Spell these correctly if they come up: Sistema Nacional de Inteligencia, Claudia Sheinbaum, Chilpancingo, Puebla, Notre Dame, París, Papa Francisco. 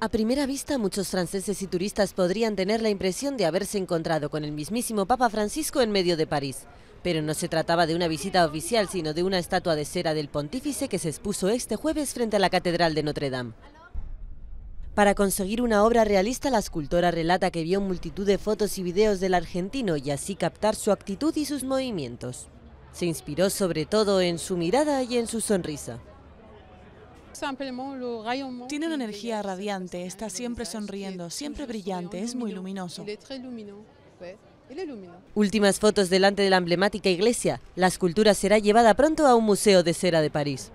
A primera vista, muchos franceses y turistas podrían tener la impresión de haberse encontrado con el mismísimo Papa Francisco en medio de París. Pero no se trataba de una visita oficial, sino de una estatua de cera del pontífice que se expuso este jueves frente a la Catedral de Notre Dame. Para conseguir una obra realista, la escultora relata que vio multitud de fotos y videos del argentino y así captar su actitud y sus movimientos. Se inspiró sobre todo en su mirada y en su sonrisa. Tiene una energía radiante, está siempre sonriendo, siempre brillante, es muy luminoso. Últimas fotos delante de la emblemática iglesia. La escultura será llevada pronto a un museo de cera de París.